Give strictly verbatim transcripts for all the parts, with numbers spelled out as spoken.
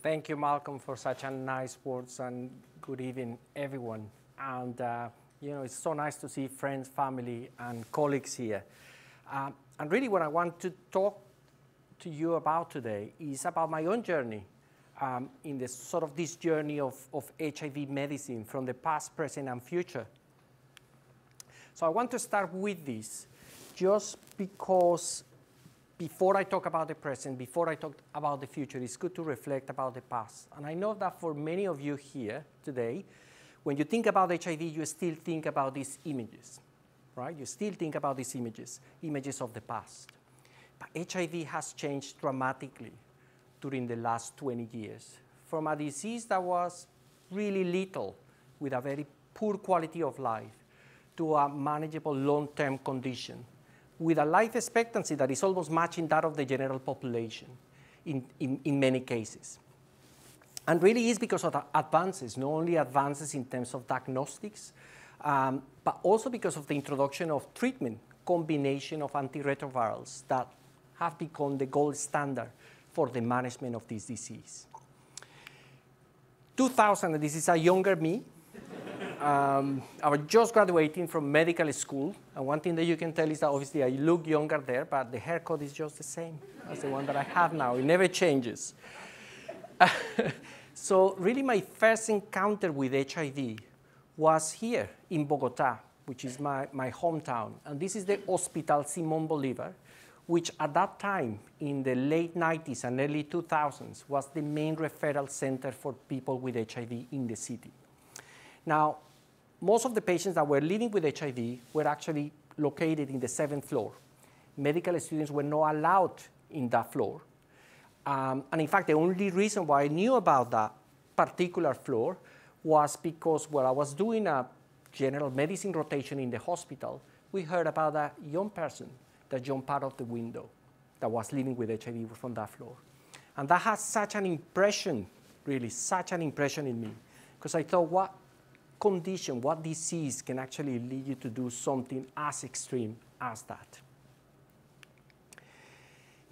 Thank you, Malcolm, for such a nice words, and good evening, everyone. And, uh, you know, it's so nice to see friends, family, and colleagues here. Um, and really what I want to talk to you about today is about my own journey um, in this sort of this journey of, of H I V medicine from the past, present, and future. So I want to start with this just because before I talk about the present, before I talk about the future, it's good to reflect about the past. And I know that for many of you here today, when you think about H I V, you still think about these images, right? You still think about these images, images of the past. But H I V has changed dramatically during the last twenty years, from a disease that was really lethal with a very poor quality of life to a manageable long-term condition with a life expectancy that is almost matching that of the general population in, in, in many cases. And really is because of the advances, not only advances in terms of diagnostics, um, but also because of the introduction of treatment combination of antiretrovirals that have become the gold standard for the management of this disease. two thousand, and this is a younger me. um, I was just graduating from medical school, and one thing that you can tell is that obviously I look younger there, but the haircut is just the same as the one that I have now. It never changes. Uh, so really my first encounter with H I V was here in Bogotá, which is my, my hometown. And this is the Hospital Simon Bolivar, which at that time, in the late nineties and early two thousands, was the main referral center for people with H I V in the city. Now, most of the patients that were living with H I V were actually located in the seventh floor. Medical students were not allowed in that floor. Um, and in fact, the only reason why I knew about that particular floor was because while I was doing a general medicine rotation in the hospital, we heard about a young person that jumped out of the window that was living with H I V from that floor. And that had such an impression, really, such an impression in me, because I thought, what condition, what disease can actually lead you to do something as extreme as that?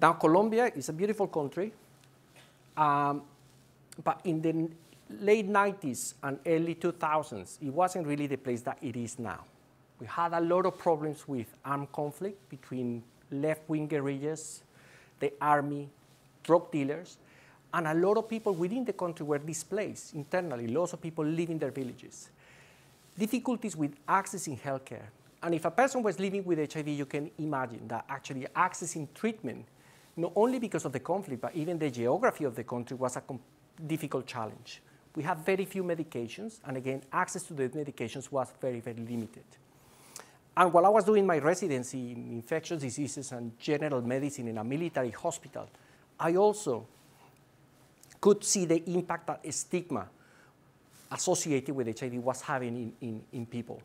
Now, Colombia is a beautiful country, um, but in the late nineties and early two thousands, it wasn't really the place that it is now. We had a lot of problems with armed conflict between left-wing guerrillas, the army, drug dealers, and a lot of people within the country were displaced internally, lots of people leaving their villages. Difficulties with accessing healthcare. And if a person was living with H I V, you can imagine that actually accessing treatment, not only because of the conflict, but even the geography of the country was a difficult challenge. We have very few medications, and again, access to the medications was very, very limited. And while I was doing my residency in infectious diseases and general medicine in a military hospital, I also could see the impact that stigma associated with H I V was having in, in, in people.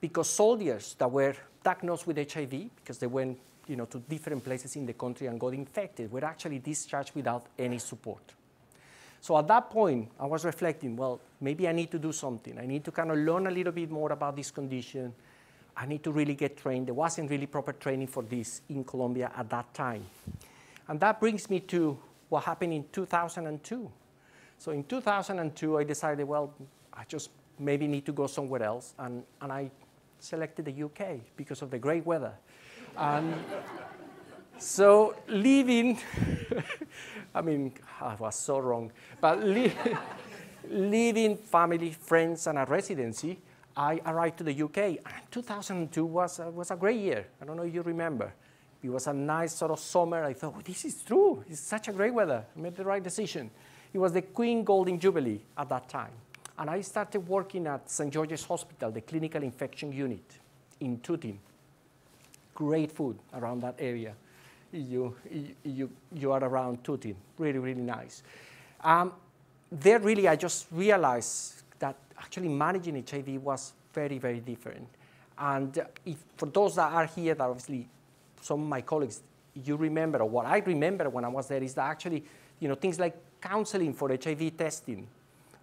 Because soldiers that were diagnosed with H I V, because they went you know, to different places in the country and got infected, were actually discharged without any support. So at that point, I was reflecting, well, maybe I need to do something. I need to kind of learn a little bit more about this condition. I need to really get trained. There wasn't really proper training for this in Colombia at that time. And that brings me to what happened in two thousand two. So in two thousand two, I decided, well, I just maybe need to go somewhere else. And, and I selected the U K because of the great weather. And so leaving, I mean, I was so wrong, but le leaving family, friends, and a residency, I arrived to the U K, and two thousand two was, uh, was a great year. I don't know if you remember. It was a nice sort of summer. I thought, well, this is true. It's such a great weather. I made the right decision. It was the Queen Golden Jubilee at that time. And I started working at Saint George's Hospital, the clinical infection unit in Tooting. Great food around that area. You, you, you are around Tooting. Really, really nice. Um, there really, I just realized that actually managing H I V was very, very different. And if, for those that are here, that obviously some of my colleagues, you remember, or what I remember when I was there is that actually, you know, things like counseling for H I V testing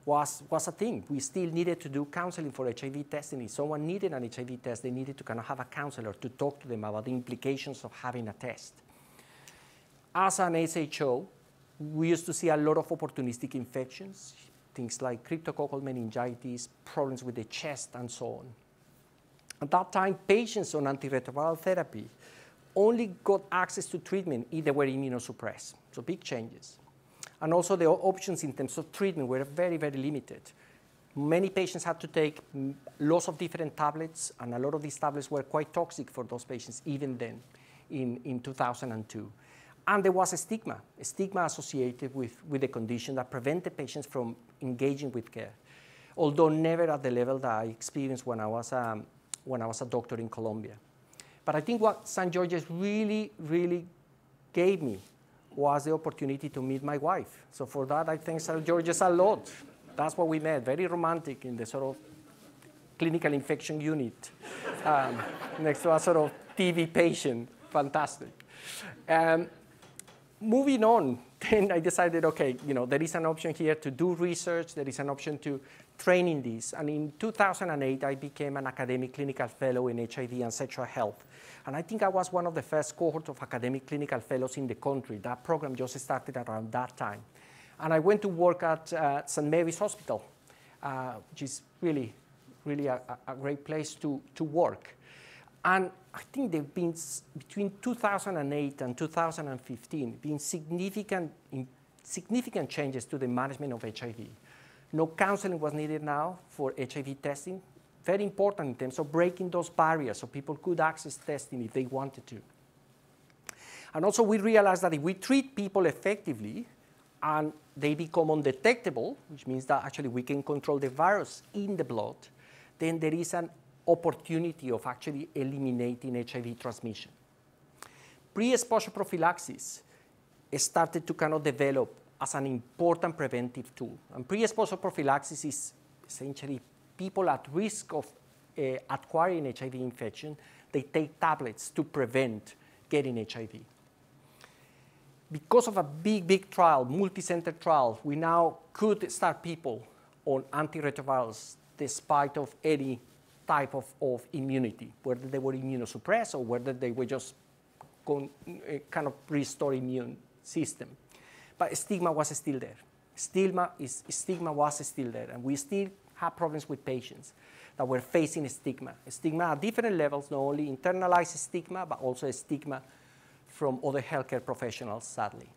was, was a thing. We still needed to do counseling for H I V testing. If someone needed an H I V test, they needed to kind of have a counselor to talk to them about the implications of having a test. As an S H O, we used to see a lot of opportunistic infections, things like cryptococcal meningitis, problems with the chest, and so on. At that time, patients on antiretroviral therapy only got access to treatment if they were immunosuppressed, so big changes. And also the options in terms of treatment were very, very limited. Many patients had to take lots of different tablets, and a lot of these tablets were quite toxic for those patients, even then, in, in two thousand two. And there was a stigma, a stigma associated with, with the condition that prevented patients from engaging with care, although never at the level that I experienced when I was, um, when I was a doctor in Colombia. But I think what Saint George's really, really gave me was the opportunity to meet my wife. So for that, I thank Saint George's a lot. That's what we met, very romantic in the sort of clinical infection unit um, next to a sort of T V patient, fantastic. Um, moving on, then I decided, okay, you know, there is an option here to do research, there is an option to train in this. And in two thousand eight, I became an academic clinical fellow in H I V and sexual health. And I think I was one of the first cohort of academic clinical fellows in the country. That program just started around that time. And I went to work at uh, Saint Mary's Hospital, uh, which is really, really a, a great place to, to work. And I think there have been, between two thousand eight and two thousand fifteen, been significant, significant changes to the management of H I V. No counseling was needed now for H I V testing. Very important in terms of breaking those barriers so people could access testing if they wanted to. And also we realized that if we treat people effectively, and they become undetectable, which means that actually we can control the virus in the blood, then there is an opportunity of actually eliminating H I V transmission. Pre-exposure prophylaxis started to kind of develop as an important preventive tool. And pre-exposure prophylaxis is essentially people at risk of uh, acquiring H I V infection, they take tablets to prevent getting H I V. Because of a big, big trial, multi-center trial, we now could start people on antiretrovirals despite of any type of, of immunity, whether they were immunosuppressed or whether they were just con, uh, kind of restore immune system. But stigma was still there. Stigma, is, stigma was still there, and we still had problems with patients that were facing stigma. Stigma at different levels, not only internalized stigma, but also stigma from other healthcare professionals, sadly.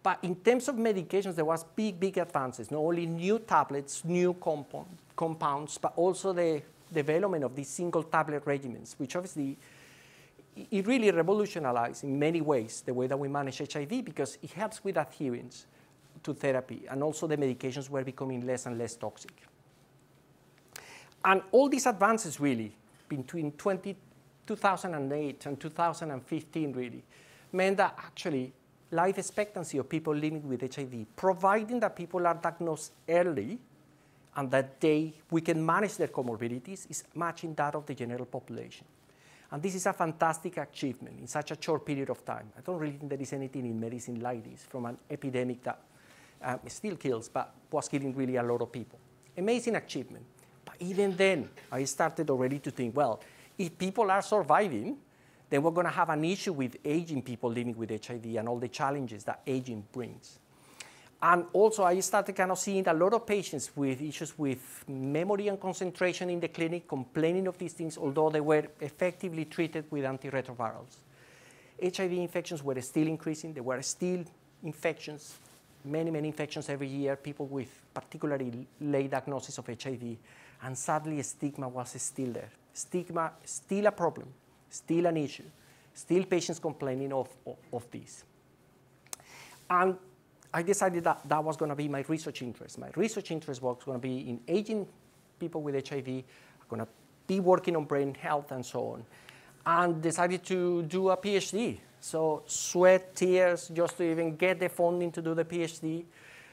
But in terms of medications, there was big, big advances, not only new tablets, new compound, compounds, but also the development of these single tablet regimens, which obviously, it really revolutionized in many ways the way that we manage H I V because it helps with adherence to therapy, and also the medications were becoming less and less toxic. And all these advances really, between twenty two thousand eight and two thousand fifteen really meant that actually life expectancy of people living with H I V, providing that people are diagnosed early and that they, we can manage their comorbidities, is matching that of the general population. And this is a fantastic achievement in such a short period of time. I don't really think there is anything in medicine like this from an epidemic that um, still kills, but was killing really a lot of people. Amazing achievement. But even then, I started already to think, well, if people are surviving, then we're going to have an issue with aging people living with H I V and all the challenges that aging brings. And also, I started kind of seeing a lot of patients with issues with memory and concentration in the clinic, complaining of these things, although they were effectively treated with antiretrovirals. H I V infections were still increasing. There were still infections, many, many infections every year, people with particularly late diagnosis of H I V. And sadly, stigma was still there. Stigma, still a problem, still an issue, still patients complaining of, of, of this. And I decided that that was going to be my research interest. My research interest was going to be in aging people with H I V. I'm going to be working on brain health and so on. And decided to do a PhD. So sweat, tears, just to even get the funding to do the PhD.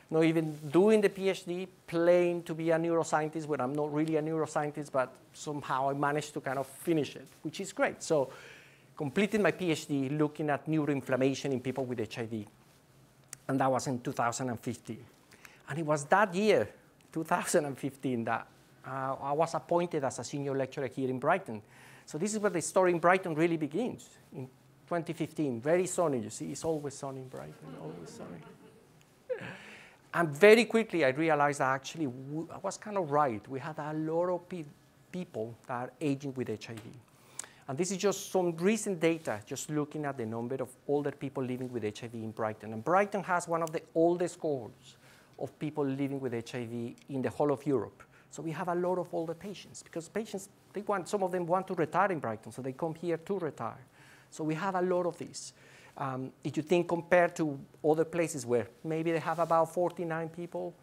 Not even doing the PhD, playing to be a neuroscientist when I'm not really a neuroscientist, but somehow I managed to kind of finish it, which is great. So completed my PhD looking at neuroinflammation in people with H I V, and that was in two thousand fifteen. And it was that year, two thousand fifteen, that uh, I was appointed as a senior lecturer here in Brighton. So this is where the story in Brighton really begins. In twenty fifteen, very sunny. You see, it's always sunny, bright, and always sunny. And very quickly, I realized that actually I was kind of right. We had a lot of pe people that are aging with H I V. And this is just some recent data, just looking at the number of older people living with H I V in Brighton. And Brighton has one of the oldest cohorts of people living with H I V in the whole of Europe. So we have a lot of older patients, because patients, they want, some of them want to retire in Brighton, so they come here to retire. So we have a lot of these. Um, if you think compared to other places where maybe they have about forty-nine people,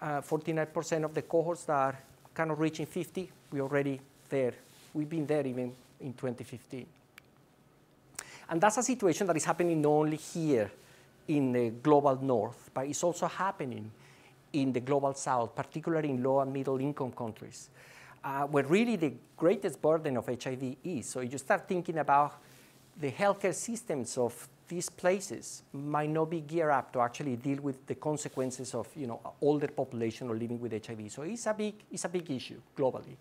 uh, forty-nine percent of the cohorts that are kind of reaching fifty, we're already there. We've been there even in twenty fifteen. And that's a situation that is happening not only here in the global north, but it's also happening in the global south, particularly in low and middle income countries, uh, where really the greatest burden of H I V is. So if you start thinking about the healthcare systems of these places might not be geared up to actually deal with the consequences of, you know, older population or living with H I V. So it's a big, it's a big issue globally.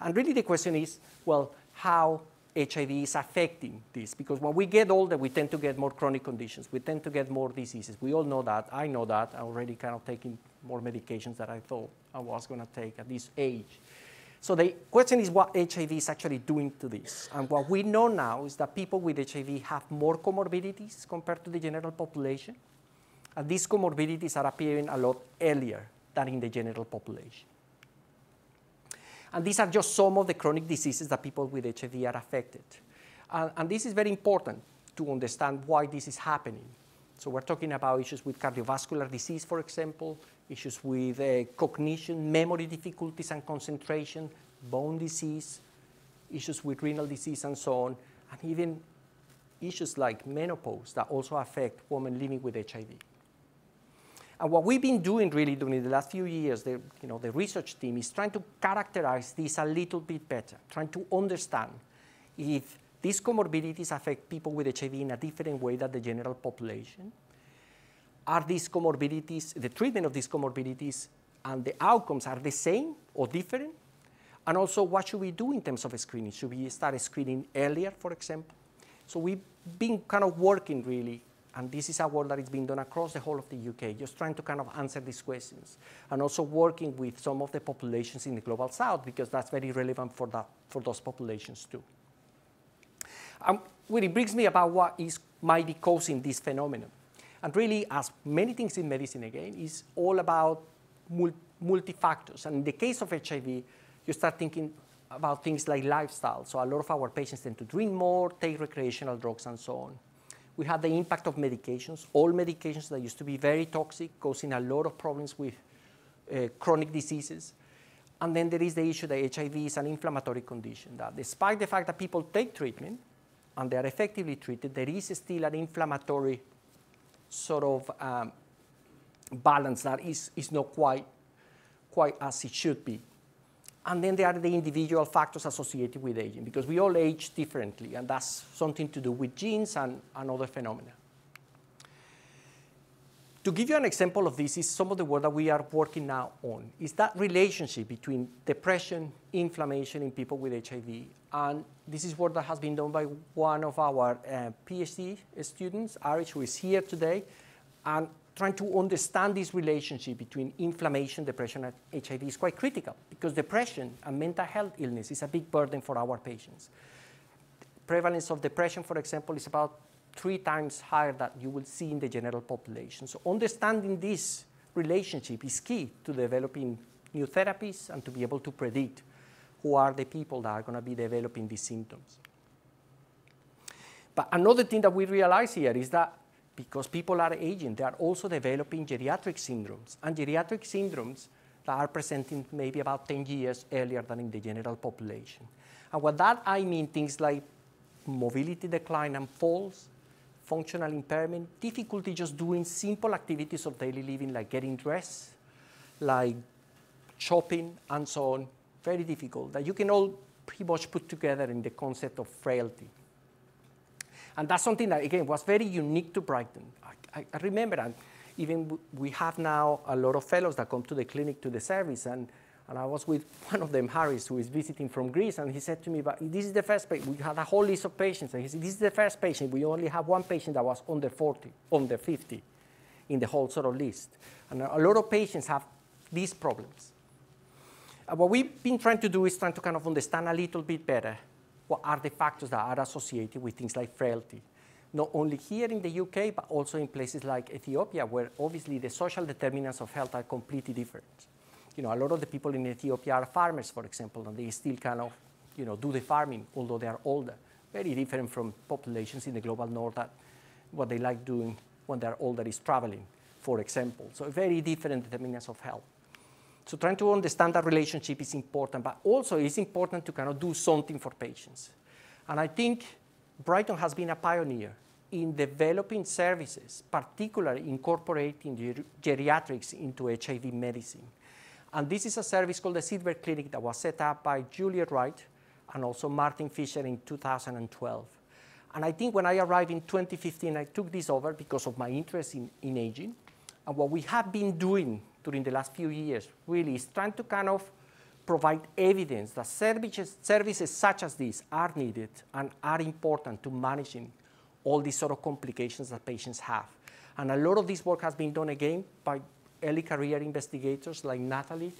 And really the question is, well, how H I V is affecting this? Because when we get older, we tend to get more chronic conditions. We tend to get more diseases. We all know that. I know that. I'm already kind of taking more medications that I thought I was going to take at this age. So the question is what H I V is actually doing to this. And what we know now is that people with H I V have more comorbidities compared to the general population. And these comorbidities are appearing a lot earlier than in the general population. And these are just some of the chronic diseases that people with H I V are affected. And, and this is very important to understand why this is happening. So we're talking about issues with cardiovascular disease, for example, issues with uh, cognition, memory difficulties and concentration, bone disease, issues with renal disease and so on, and even issues like menopause that also affect women living with H I V. And what we've been doing really during the last few years, the, you know, the research team is trying to characterize this a little bit better, trying to understand if these comorbidities affect people with H I V in a different way than the general population. Are these comorbidities, the treatment of these comorbidities and the outcomes are the same or different? And also, what should we do in terms of screening? Should we start screening earlier, for example? So we've been kind of working really, and this is a work that is being done across the whole of the U K, just trying to kind of answer these questions. And also working with some of the populations in the global south, because that's very relevant for, that, for those populations too. And really brings me about what is, might be causing this phenomenon. And really, as many things in medicine, again, is all about multi-factors. And in the case of H I V, you start thinking about things like lifestyle. So a lot of our patients tend to drink more, take recreational drugs, and so on. We have the impact of medications, all medications that used to be very toxic, causing a lot of problems with uh, chronic diseases. And then there is the issue that H I V is an inflammatory condition, that despite the fact that people take treatment and they are effectively treated, there is still an inflammatory sort of um, balance that is, is not quite, quite as it should be. And then there are the individual factors associated with aging, because we all age differently, and that's something to do with genes and, and other phenomena. To give you an example of this is some of the work that we are working now on, is that relationship between depression, inflammation in people with H I V, and this is work that has been done by one of our uh, PhD students, Aris, who is here today, and trying to understand this relationship between inflammation, depression, and H I V is quite critical, because depression and mental health illness is a big burden for our patients. The prevalence of depression, for example, is about three times higher than you will see in the general population. So understanding this relationship is key to developing new therapies and to be able to predict who are the people that are going to be developing these symptoms. But another thing that we realize here is that because people are aging, they are also developing geriatric syndromes, and geriatric syndromes that are presenting maybe about ten years earlier than in the general population. And with that, I mean things like mobility decline and falls, functional impairment, difficulty just doing simple activities of daily living like getting dressed, like shopping, and so on. Very difficult, that you can all pretty much put together in the concept of frailty. And that's something that, again, was very unique to Brighton. I, I, I remember, and even we have now a lot of fellows that come to the clinic, to the service, and, And I was with one of them, Harris, who is visiting from Greece, and he said to me, but this is the first patient. We had a whole list of patients. And he said, this is the first patient. We only have one patient that was under forty, under fifty in the whole sort of list. And a lot of patients have these problems. Uh, what we've been trying to do is trying to kind of understand a little bit better what are the factors that are associated with things like frailty, not only here in the U K, but also in places like Ethiopia, where obviously the social determinants of health are completely different. You know, a lot of the people in Ethiopia are farmers, for example, and they still kind of, you know, do the farming, although they are older. Very different from populations in the global north that what they like doing when they're older is traveling, for example. So very different determinants of health. So trying to understand that relationship is important, but also it's important to kind of do something for patients. And I think Brighton has been a pioneer in developing services, particularly incorporating ger geriatrics into H I V medicine. And this is a service called the Silver Clinic that was set up by Juliet Wright and also Martin Fisher in two thousand twelve. And I think when I arrived in twenty fifteen, I took this over because of my interest in, in aging. And what we have been doing during the last few years really is trying to kind of provide evidence that services, services such as these are needed and are important to managing all these sort of complications that patients have. And a lot of this work has been done again by early career investigators like Natalie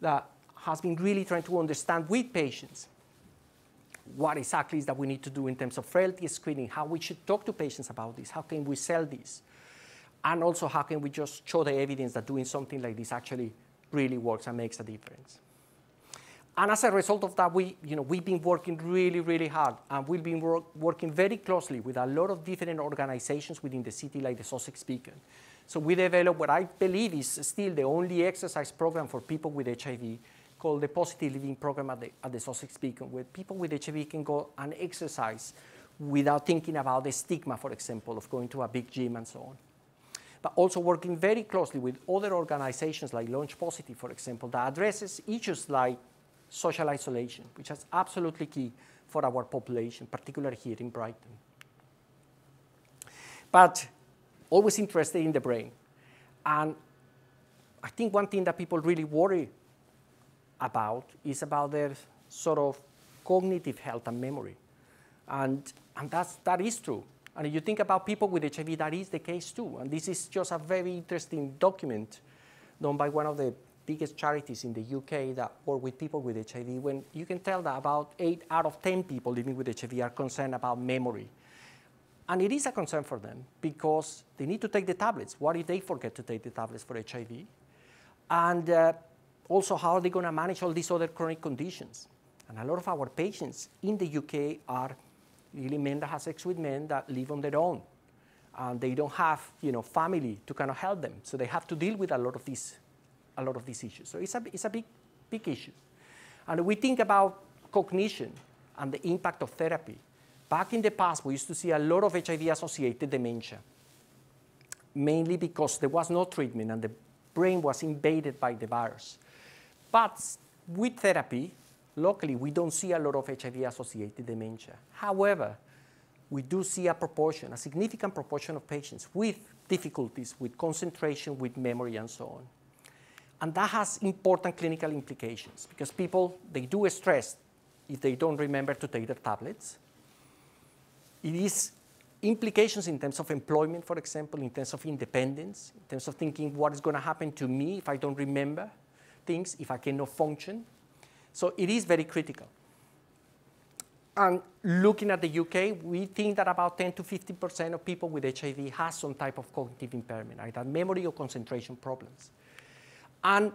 that has been really trying to understand with patients what exactly is that we need to do in terms of frailty screening, how we should talk to patients about this, how can we sell this, and also how can we just show the evidence that doing something like this actually really works and makes a difference. And as a result of that, we, you know, we've been working really, really hard, and we've been work, working very closely with a lot of different organizations within the city, like the Sussex Beacon. So we developed what I believe is still the only exercise program for people with H I V called the Positive Living Program at the, at the Sussex Beacon, where people with H I V can go and exercise without thinking about the stigma, for example, of going to a big gym and so on. But also working very closely with other organizations like Launch Positive, for example, that addresses issues like social isolation, which is absolutely key for our population, particularly here in Brighton. But always interested in the brain. And I think one thing that people really worry about is about their sort of cognitive health and memory. And, and that's, that is true. And if you think about people with H I V, that is the case too. And this is just a very interesting document done by one of the biggest charities in the U K that work with people with H I V, when you can tell that about eight out of ten people living with H I V are concerned about memory. And it is a concern for them because they need to take the tablets. What if they forget to take the tablets for H I V? And uh, also, how are they going to manage all these other chronic conditions? And a lot of our patients in the U K are really men that have sex with men that live on their own. And they don't have, you know, family to kind of help them. So they have to deal with a lot of these a lot of these issues. So it's a, it's a big, big issue. And we think about cognition and the impact of therapy. Back in the past, we used to see a lot of H I V-associated dementia, mainly because there was no treatment and the brain was invaded by the virus. But with therapy, locally, we don't see a lot of H I V-associated dementia. However, we do see a proportion, a significant proportion of patients with difficulties, with concentration, with memory, and so on. And that has important clinical implications because people, they do stress if they don't remember to take their tablets. It is implications in terms of employment, for example, in terms of independence, in terms of thinking what is going to happen to me if I don't remember things, if I cannot function. So it is very critical. And looking at the U K, we think that about ten to fifteen percent of people with H I V has some type of cognitive impairment, either memory or concentration problems. And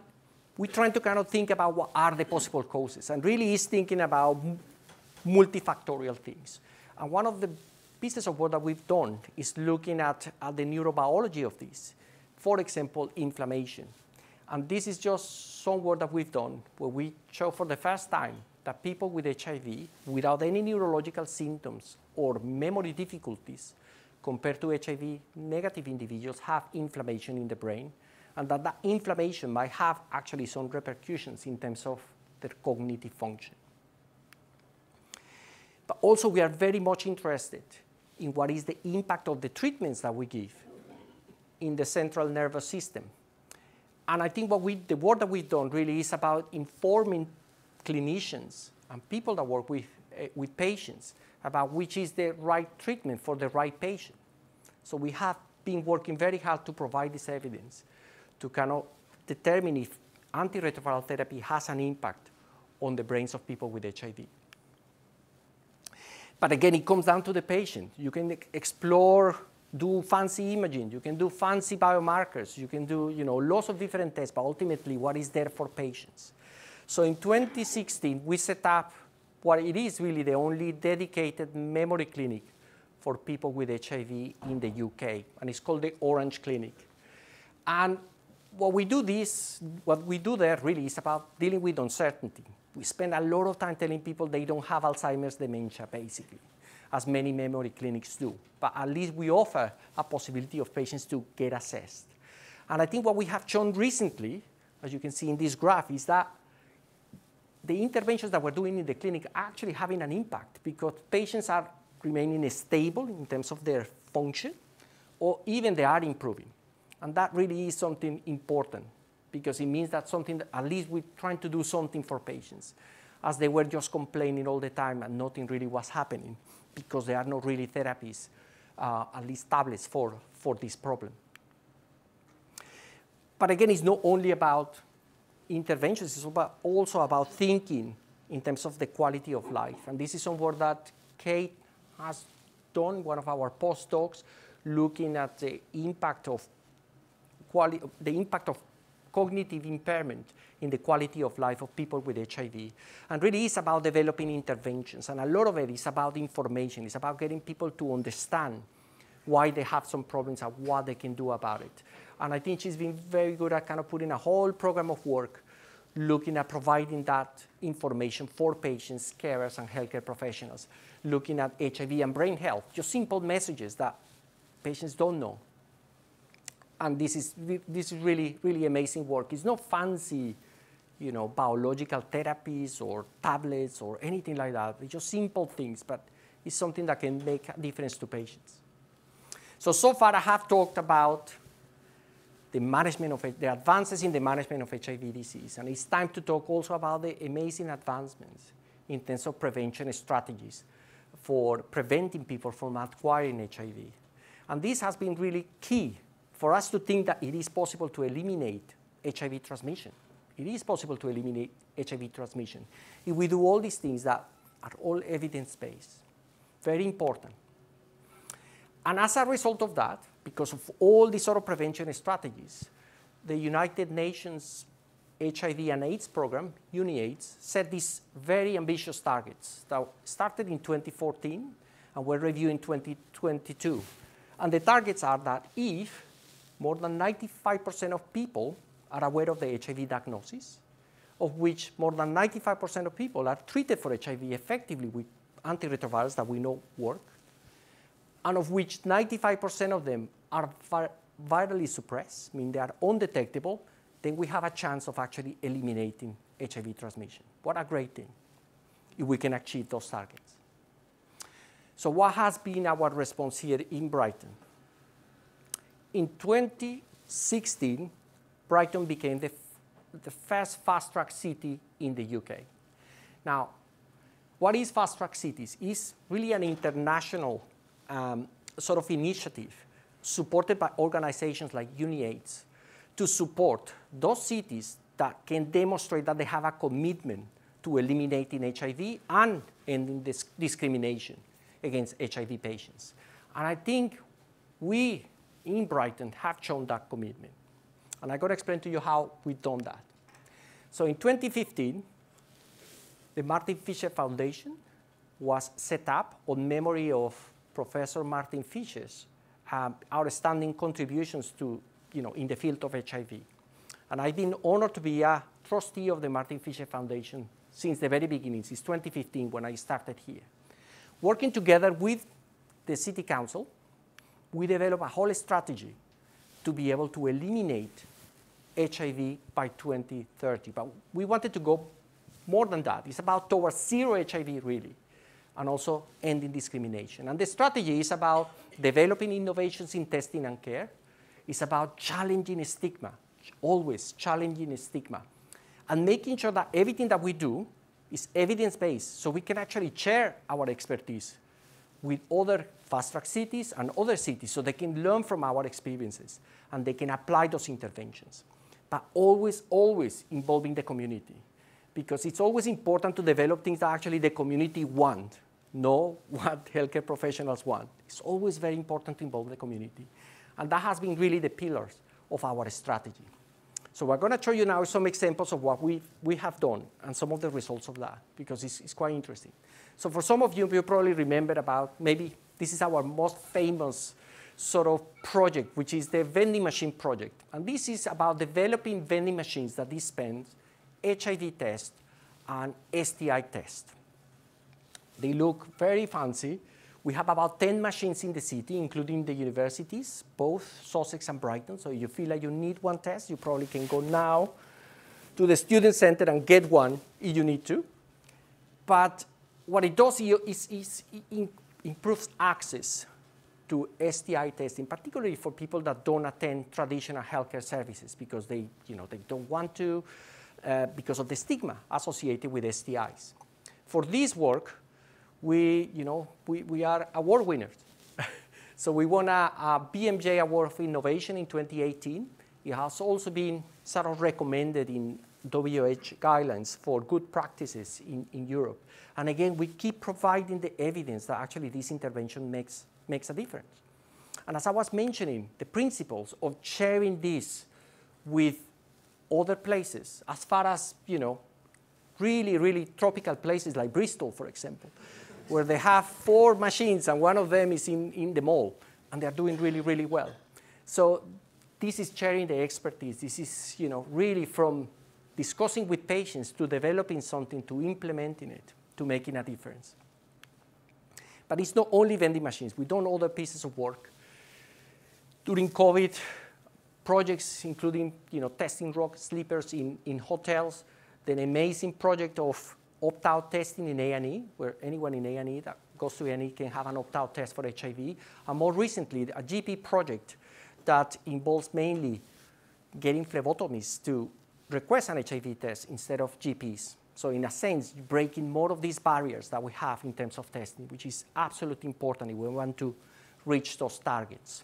we're trying to kind of think about what are the possible causes, and really is thinking about multifactorial things. And one of the pieces of work that we've done is looking at, at the neurobiology of this, for example, inflammation. And this is just some work that we've done where we show for the first time that people with H I V, without any neurological symptoms or memory difficulties compared to H I V-negative individuals, have inflammation in the brain, and that that inflammation might have actually some repercussions in terms of their cognitive function. But also, we are very much interested in what is the impact of the treatments that we give in the central nervous system. And I think what we, the work that we've done really is about informing clinicians and people that work with, uh, with patients about which is the right treatment for the right patient. So we have been working very hard to provide this evidence to kind of determine if antiretroviral therapy has an impact on the brains of people with H I V. But again, it comes down to the patient. You can explore, do fancy imaging. You can do fancy biomarkers. You can do, you know, lots of different tests, but ultimately what is there for patients. So in twenty sixteen, we set up what it is really the only dedicated memory clinic for people with H I V in the U K, and it's called the Orange Clinic. And what we do this, what we do there really is about dealing with uncertainty. We spend a lot of time telling people they don't have Alzheimer's dementia, basically, as many memory clinics do. But at least we offer a possibility of patients to get assessed. And I think what we have shown recently, as you can see in this graph, is that the interventions that we're doing in the clinic are actually having an impact because patients are remaining stable in terms of their function, or even they are improving. And that really is something important because it means that something, that at least we're trying to do something for patients as they were just complaining all the time and nothing really was happening because there are no really therapies, uh, at least tablets for, for this problem. But again, it's not only about interventions, it's about, also about thinking in terms of the quality of life. And this is some work that Kate has done, one of our postdocs, looking at the impact of Quali the impact of cognitive impairment in the quality of life of people with H I V. And really is about developing interventions. And a lot of it is about information. It's about getting people to understand why they have some problems and what they can do about it. And I think she's been very good at kind of putting a whole program of work looking at providing that information for patients, carers, and healthcare professionals, looking at H I V and brain health, just simple messages that patients don't know. And this is, this is really, really amazing work. It's not fancy, you know, biological therapies or tablets or anything like that. It's just simple things, but it's something that can make a difference to patients. So, so far I have talked about the management of, the advances in the management of H I V disease. And it's time to talk also about the amazing advancements in terms of prevention strategies for preventing people from acquiring H I V. And this has been really key for us to think that it is possible to eliminate H I V transmission. It is possible to eliminate H I V transmission if we do all these things that are all evidence-based. Very important. And as a result of that, because of all these sort of prevention strategies, the United Nations H I V and AIDS program, UNAIDS, set these very ambitious targets that started in twenty fourteen and were reviewed in twenty twenty-two. And the targets are that if more than ninety-five percent of people are aware of the H I V diagnosis, of which more than ninety-five percent of people are treated for H I V effectively with antiretrovirals that we know work, and of which ninety-five percent of them are vir virally suppressed, meaning they are undetectable, then we have a chance of actually eliminating H I V transmission. What a great thing if we can achieve those targets. So what has been our response here in Brighton? In twenty sixteen, Brighton became the, the first fast-track city in the U K. Now, what is fast-track cities? It's really an international um, sort of initiative supported by organizations like UNAIDS to support those cities that can demonstrate that they have a commitment to eliminating H I V and ending this discrimination against H I V patients. And I think we in Brighton have shown that commitment. And I'm going to explain to you how we've done that. So in twenty fifteen, the Martin Fisher Foundation was set up on memory of Professor Martin Fisher's um, outstanding contributions to, you know, in the field of H I V. And I've been honored to be a trustee of the Martin Fisher Foundation since the very beginning, since twenty fifteen when I started here. Working together with the City Council, we developed a whole strategy to be able to eliminate H I V by twenty thirty. But we wanted to go more than that. It's about towards zero H I V, really, and also ending discrimination. And the strategy is about developing innovations in testing and care. It's about challenging stigma always challenging stigma and making sure that everything that we do is evidence-based, so we can actually share our expertise with other fast-track cities and other cities so they can learn from our experiences and they can apply those interventions. But always, always involving the community, because it's always important to develop things that actually the community want, not what healthcare professionals want. It's always very important to involve the community. And that has been really the pillars of our strategy. So we're going to show you now some examples of what we, we have done and some of the results of that, because it's, it's quite interesting. So for some of you, you probably remember about, maybe this is our most famous sort of project, which is the vending machine project. And this is about developing vending machines that dispense H I V tests and S T I tests. They look very fancy. We have about ten machines in the city, including the universities, both Sussex and Brighton. So if you feel like you need one test, you probably can go now to the student center and get one if you need to. But what it does is, is it improves access to S T I testing, particularly for people that don't attend traditional healthcare services because they, you know, they don't want to, uh, because of the stigma associated with S T Is. For this work, we, you know, we, we are award winners. So we won a, a B M J Award for Innovation in twenty eighteen. It has also been sort of recommended in W H O guidelines for good practices in, in Europe. And again, we keep providing the evidence that actually this intervention makes, makes a difference. And as I was mentioning, the principles of sharing this with other places, as far as, you know, really, really tropical places like Bristol, for example, where they have four machines and one of them is in, in the mall, and they're doing really, really well. So this is sharing the expertise. This is, you know, really from discussing with patients to developing something, to implementing it, to making a difference. But it's not only vending machines. We've done other pieces of work. During COVID, projects including, you know, testing rock sleepers in, in hotels, then an amazing project of opt-out testing in A and E, where anyone in A and E that goes to A and E can have an opt-out test for H I V. And more recently, a G P project that involves mainly getting phlebotomists to request an H I V test instead of G Ps. So in a sense, breaking more of these barriers that we have in terms of testing, which is absolutely important if we want to reach those targets.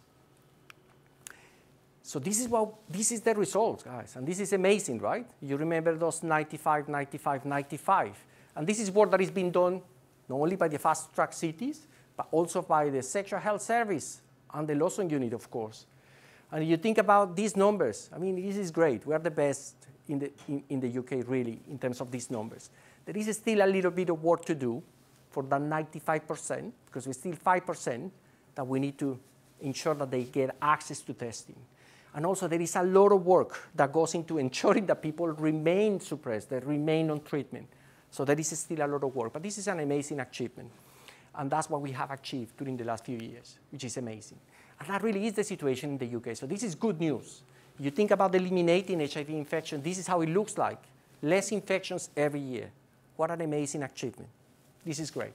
So this is, what, this is the results, guys. And this is amazing, right? You remember those ninety-five, ninety-five, ninety-five. And this is work that is being done not only by the fast track cities, but also by the Sexual Health Service and the Lawson Unit, of course. And you think about these numbers. I mean, this is great. We are the best in the, in, in the U K, really, in terms of these numbers. There is still a little bit of work to do for that ninety-five percent, because we're still five percent that we need to ensure that they get access to testing. And also, there is a lot of work that goes into ensuring that people remain suppressed, they remain on treatment. So there is still a lot of work. But this is an amazing achievement. And that's what we have achieved during the last few years, which is amazing. And that really is the situation in the U K. So this is good news. You think about eliminating H I V infection, this is how it looks like. Less infections every year. What an amazing achievement. This is great.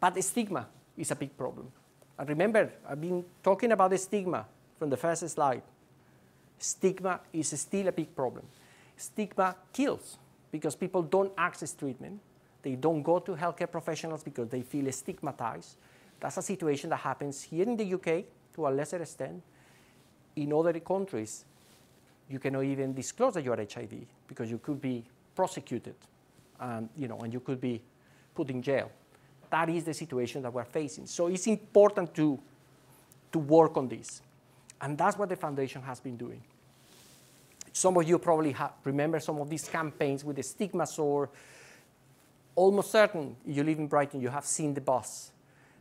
But the stigma is a big problem. And remember, I've been talking about the stigma from the first slide. Stigma is still a big problem. Stigma kills because people don't access treatment. They don't go to healthcare professionals because they feel stigmatized. That's a situation that happens here in the U K to a lesser extent. In other countries, you cannot even disclose that you are H I V because you could be prosecuted and, you know, and you could be put in jail. That is the situation that we're facing. So it's important to, to work on this. And that's what the foundation has been doing. Some of you probably have, remember some of these campaigns with the stigma sore. Almost certain you live in Brighton, you have seen the bus.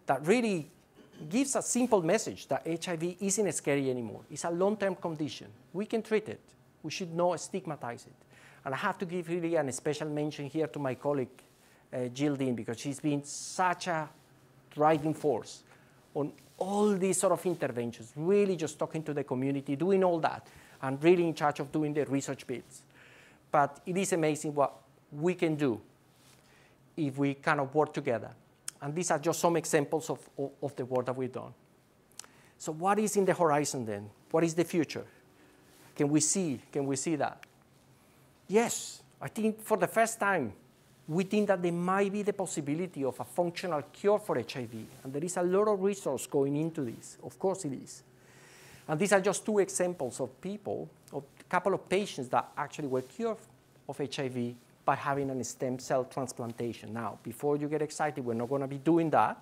That really gives a simple message that H I V isn't scary anymore. It's a long-term condition. We can treat it. We should not stigmatize it. And I have to give really a special mention here to my colleague, uh, Jill Dean, because she's been such a driving force on all these sort of interventions, really just talking to the community, doing all that, and really in charge of doing the research bits. But it is amazing what we can do if we kind of work together. And these are just some examples of, of, of the work that we've done. So what is in the horizon then? What is the future? Can we see? Can we see that? Yes, I think for the first time, we think that there might be the possibility of a functional cure for H I V. And there is a lot of resource going into this. Of course it is. And these are just two examples of people, of a couple of patients that actually were cured of H I V by having a stem cell transplantation. Now, before you get excited, we're not going to be doing that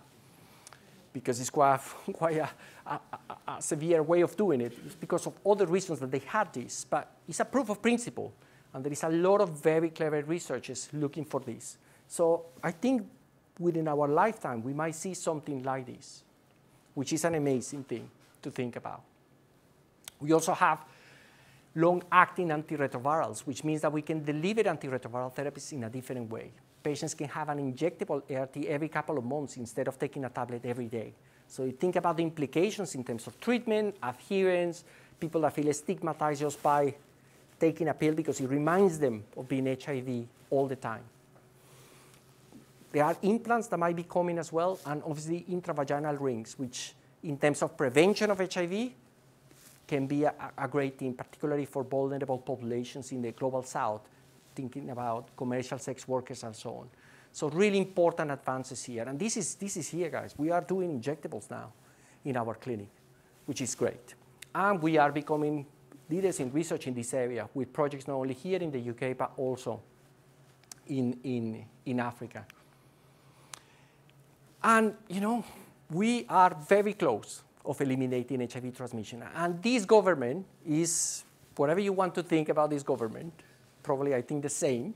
because it's quite, a, quite a, a, a severe way of doing it. It's because of other reasons that they had this. But it's a proof of principle. And there is a lot of very clever researchers looking for this. So I think within our lifetime, we might see something like this, which is an amazing thing to think about. We also have long-acting antiretrovirals, which means that we can deliver antiretroviral therapies in a different way. Patients can have an injectable A R T every couple of months instead of taking a tablet every day. So you think about the implications in terms of treatment, adherence, people that feel stigmatized just by taking a pill because it reminds them of being H I V all the time. There are implants that might be coming as well, and obviously intravaginal rings, which in terms of prevention of H I V can be a, a great thing, particularly for vulnerable populations in the global south, thinking about commercial sex workers and so on. So really important advances here. And this is, this is here, guys. We are doing injectables now in our clinic, which is great. And we are becoming leaders in research in this area with projects not only here in the U K, but also in, in, in Africa. And, you know, we are very close of eliminating H I V transmission. And this government is, whatever you want to think about this government, probably I think the same,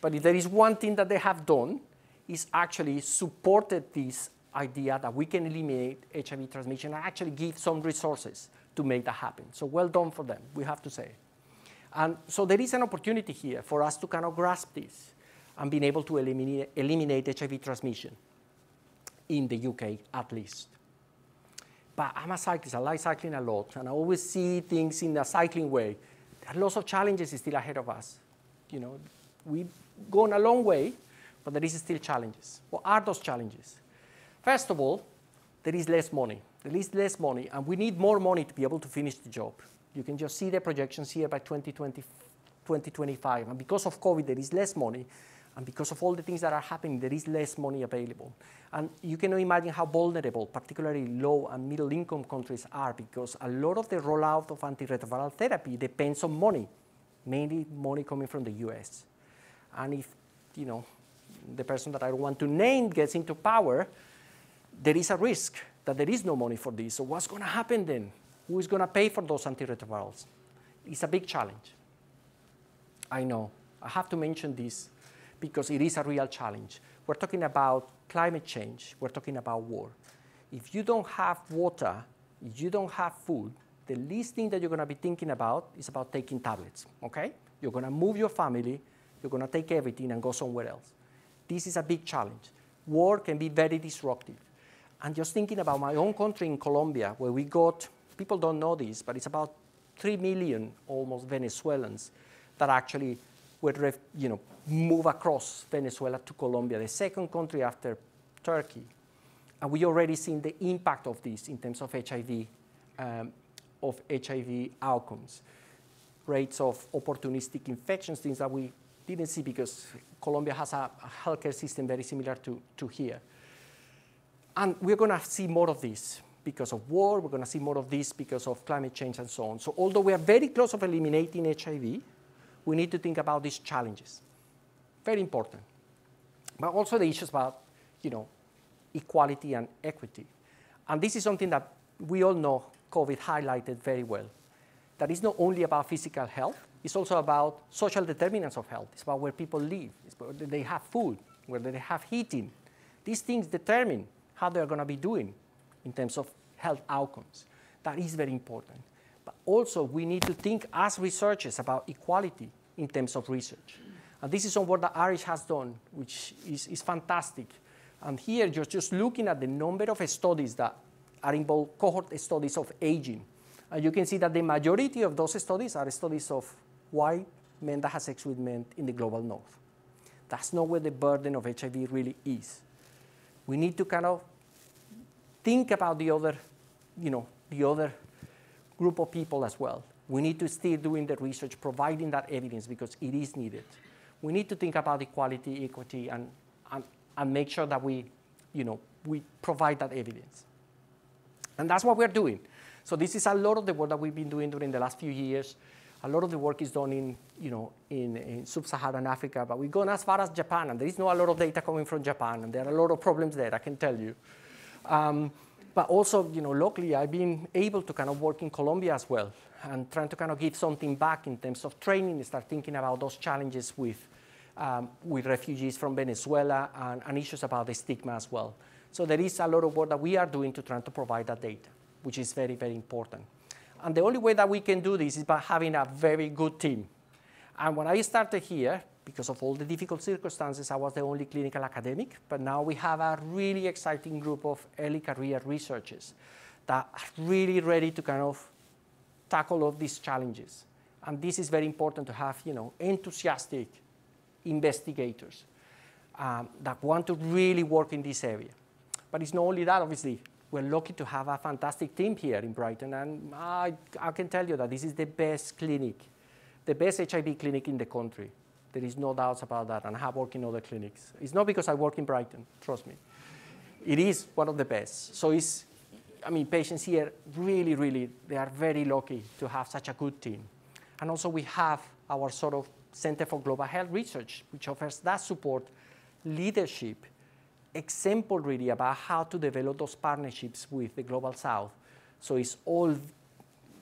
but if there is one thing that they have done, is actually supported this idea that we can eliminate H I V transmission and actually give some resources to make that happen. So well done for them, we have to say. And so there is an opportunity here for us to kind of grasp this and being able to eliminate, eliminate H I V transmission in the U K at least. But I'm a cyclist, I like cycling a lot, and I always see things in a cycling way. There are lots of challenges still ahead of us. You know, we've gone a long way, but there is still challenges. What are those challenges? First of all, there is less money. There is less money, and we need more money to be able to finish the job. You can just see the projections here by twenty twenty, twenty twenty-five. And because of COVID, there is less money. And because of all the things that are happening, there is less money available. And you can imagine how vulnerable, particularly low and middle income countries are, because a lot of the rollout of antiretroviral therapy depends on money, mainly money coming from the U S. And if, you know, the person that I don't want to name gets into power, there is a risk that there is no money for this. So what's going to happen then? Who is going to pay for those antiretrovirals? It's a big challenge. I know. I have to mention this because it is a real challenge. We're talking about climate change. We're talking about war. If you don't have water, if you don't have food, the least thing that you're going to be thinking about is about taking tablets, okay? You're going to move your family. You're going to take everything and go somewhere else. This is a big challenge. War can be very disruptive. And just thinking about my own country in Colombia, where we got, people don't know this, but it's about three million almost Venezuelans that actually would, you know, move across Venezuela to Colombia, the second country after Turkey. And we already seen the impact of this in terms of H I V, um, of H I V outcomes, rates of opportunistic infections, things that we didn't see because Colombia has a healthcare system very similar to, to here. And we're going to see more of this because of war. We're going to see more of this because of climate change and so on. So although we are very close of eliminating H I V, we need to think about these challenges. Very important. But also the issues about, you know, equality and equity. And this is something that we all know COVID highlighted very well. That is not only about physical health. It's also about social determinants of health. It's about where people live. It's where they have food, where they have heating. These things determine how they're going to be doing in terms of health outcomes. That is very important. But also, we need to think as researchers about equality in terms of research. And this is some work that Aris has done, which is, is fantastic. And here, you're just looking at the number of studies that are involved, cohort studies of aging. And you can see that the majority of those studies are studies of white men that have sex with men in the global north. That's not where the burden of H I V really is. We need to kind of think about the other, you know, the other group of people as well. We need to still doing the research, providing that evidence because it is needed. We need to think about equality, equity, and, and, and make sure that we, you know, we provide that evidence. And that's what we're doing. So this is a lot of the work that we've been doing during the last few years. A lot of the work is done in, you know, in, in sub-Saharan Africa, but we've gone as far as Japan, and there is not a lot of data coming from Japan, and there are a lot of problems there, I can tell you. Um, but also, you know, locally, I've been able to kind of work in Colombia as well, and trying to kind of give something back in terms of training, start thinking about those challenges with, um, with refugees from Venezuela, and, and issues about the stigma as well. So there is a lot of work that we are doing to try to provide that data, which is very, very important. And the only way that we can do this is by having a very good team. And when I started here, because of all the difficult circumstances, I was the only clinical academic, but now we have a really exciting group of early career researchers that are really ready to kind of tackle all these challenges. And this is very important to have, you know, enthusiastic investigators um, that want to really work in this area. But it's not only that, obviously. We're lucky to have a fantastic team here in Brighton, and I, I can tell you that this is the best clinic, the best H I V clinic in the country. There is no doubts about that, and I have worked in other clinics. It's not because I work in Brighton, trust me. It is one of the best. So it's, I mean, patients here really, really, they are very lucky to have such a good team. And also we have our sort of Center for Global Health Research, which offers that support, leadership, example really about how to develop those partnerships with the Global South. So it's all,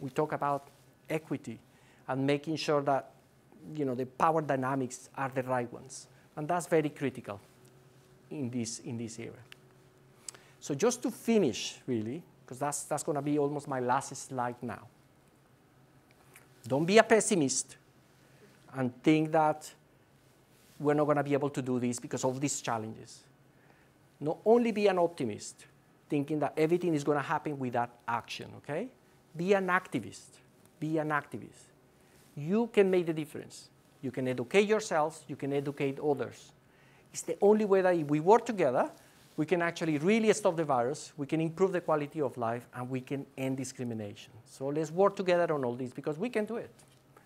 we talk about equity and making sure that, you know, the power dynamics are the right ones. And that's very critical in this, in this era. So just to finish really, because that's, that's gonna be almost my last slide now. Don't be a pessimist and think that we're not gonna be able to do this because of these challenges. Not only be an optimist, thinking that everything is going to happen without action, okay? Be an activist. Be an activist. You can make the difference. You can educate yourselves. You can educate others. It's the only way that if we work together, we can actually really stop the virus, we can improve the quality of life, and we can end discrimination. So let's work together on all this because we can do it.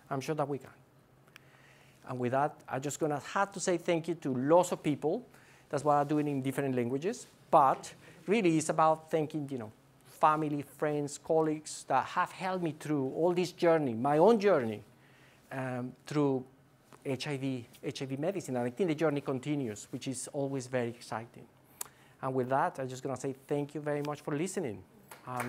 I'm sure that we can. And with that, I'm just going to have to say thank you to lots of people. That's what I'm doing in different languages. But really, it's about thanking, you know, family, friends, colleagues that have helped me through all this journey, my own journey, um, through H I V, H I V medicine. And I think the journey continues, which is always very exciting. And with that, I'm just going to say thank you very much for listening. Um,